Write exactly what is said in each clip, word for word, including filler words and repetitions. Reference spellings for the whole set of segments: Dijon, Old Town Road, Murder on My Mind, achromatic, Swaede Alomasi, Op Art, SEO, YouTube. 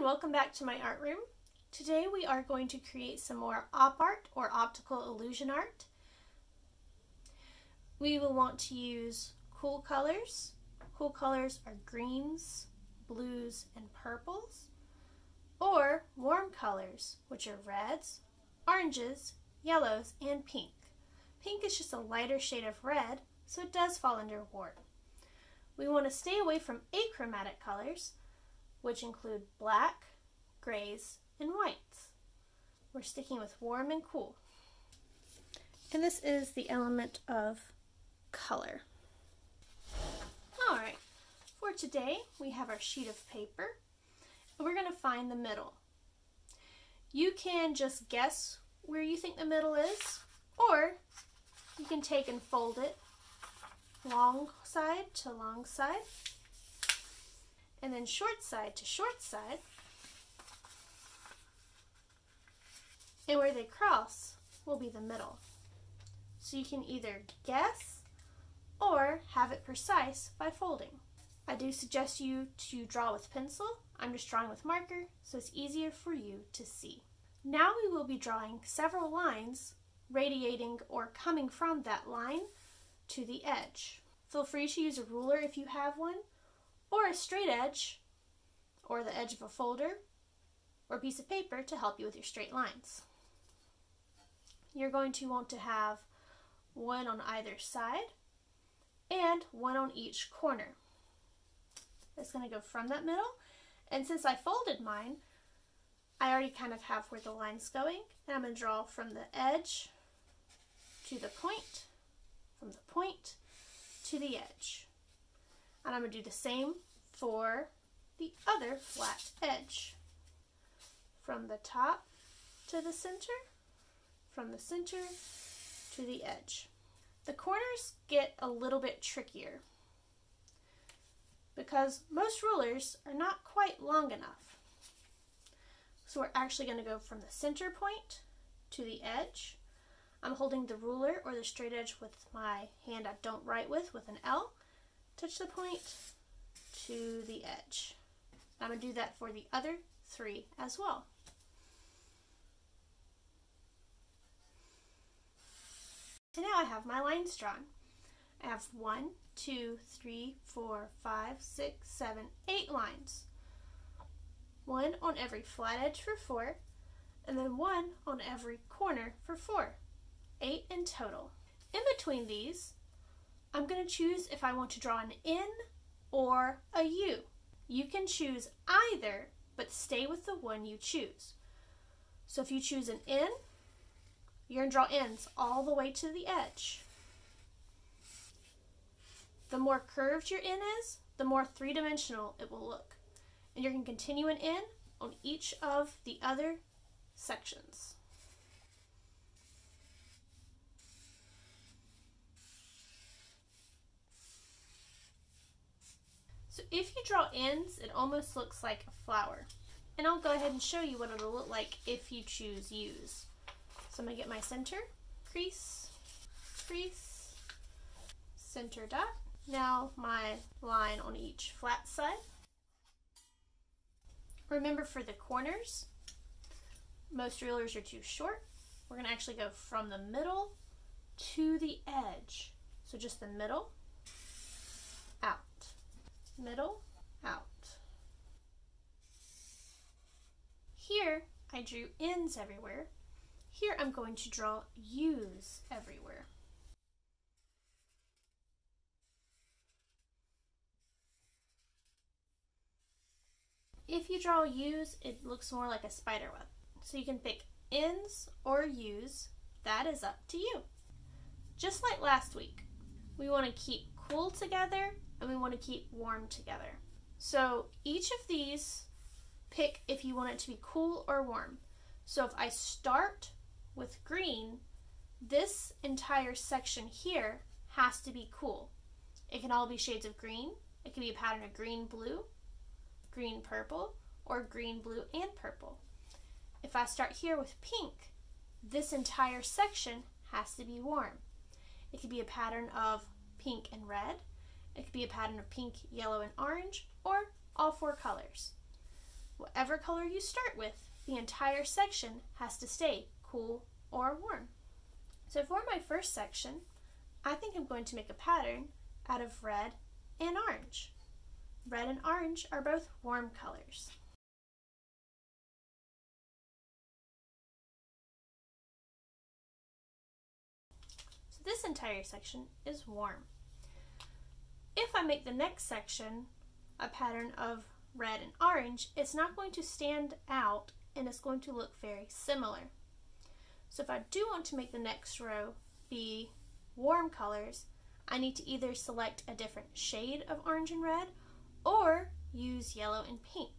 and welcome back to my art room. Today we are going to create some more op art or optical illusion art. We will want to use cool colors. Cool colors are greens, blues, and purples, or warm colors, which are reds, oranges, yellows, and pink. Pink is just a lighter shade of red, so it does fall under warm. We want to stay away from achromatic colors, which include black, grays, and whites. We're sticking with warm and cool. And this is the element of color. All right, for today, we have our sheet of paper, and we're gonna find the middle. You can just guess where you think the middle is, or you can take and fold it long side to long side, and then short side to short side, and where they cross will be the middle. So you can either guess or have it precise by folding. I do suggest you to draw with pencil. I'm just drawing with marker, so it's easier for you to see. Now we will be drawing several lines radiating or coming from that line to the edge. Feel free to use a ruler if you have one, or a straight edge, or the edge of a folder, or a piece of paper to help you with your straight lines. You're going to want to have one on either side, and one on each corner. It's going to go from that middle, and since I folded mine, I already kind of have where the line's going, and I'm going to draw from the edge to the point, from the point to the edge. And I'm going to do the same for the other flat edge. From the top to the center, from the center to the edge. The corners get a little bit trickier because most rulers are not quite long enough. So we're actually going to go from the center point to the edge. I'm holding the ruler or the straight edge with my hand I don't write with, with an L. Touch the point to the edge. I'm going to do that for the other three as well. And now I have my lines drawn. I have one, two, three, four, five, six, seven, eight lines. One on every flat edge for four, and then one on every corner for four. Eight in total. In between these, I'm going to choose if I want to draw an N or a U. You can choose either, but stay with the one you choose. So if you choose an N, you're going to draw N's all the way to the edge. The more curved your N is, the more three-dimensional it will look. And you're going to continue an N on each of the other sections. So if you draw ends, it almost looks like a flower. And I'll go ahead and show you what it'll look like if you choose U's. So I'm going to get my center, crease, crease, center dot. Now my line on each flat side. Remember for the corners, most rulers are too short. We're going to actually go from the middle to the edge. So just the middle, out. Middle, out. Here, I drew N's everywhere. Here, I'm going to draw U's everywhere. If you draw U's, it looks more like a spider web. So you can pick N's or U's. That is up to you. Just like last week, we want to keep cool together, and we want to keep warm together. So each of these, pick if you want it to be cool or warm. So if I start with green, this entire section here has to be cool. It can all be shades of green. It can be a pattern of green, blue, green, purple, or green, blue, and purple. If I start here with pink, this entire section has to be warm. It could be a pattern of pink and red. It could be a pattern of pink, yellow, and orange, or all four colors. Whatever color you start with, the entire section has to stay cool or warm. So for my first section, I think I'm going to make a pattern out of red and orange. Red and orange are both warm colors. So this entire section is warm. If I make the next section a pattern of red and orange, it's not going to stand out and it's going to look very similar. So if I do want to make the next row be warm colors, I need to either select a different shade of orange and red or use yellow and pink.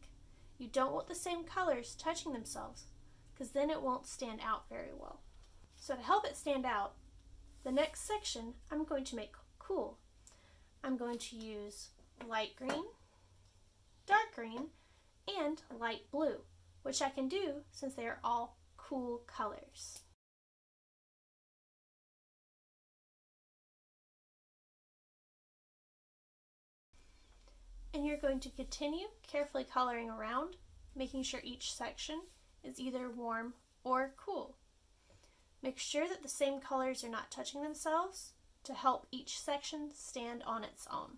You don't want the same colors touching themselves because then it won't stand out very well. So to help it stand out, the next section I'm going to make cool. I'm going to use light green, dark green, and light blue, which I can do since they are all cool colors. And you're going to continue carefully coloring around, making sure each section is either warm or cool. Make sure that the same colors are not touching themselves to help each section stand on its own.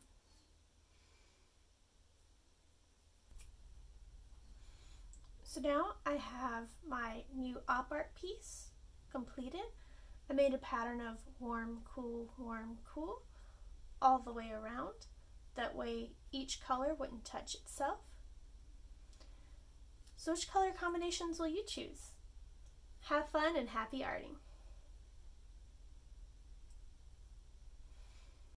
So now I have my new op art piece completed. I made a pattern of warm, cool, warm, cool all the way around. That way each color wouldn't touch itself. So which color combinations will you choose? Have fun and happy arting!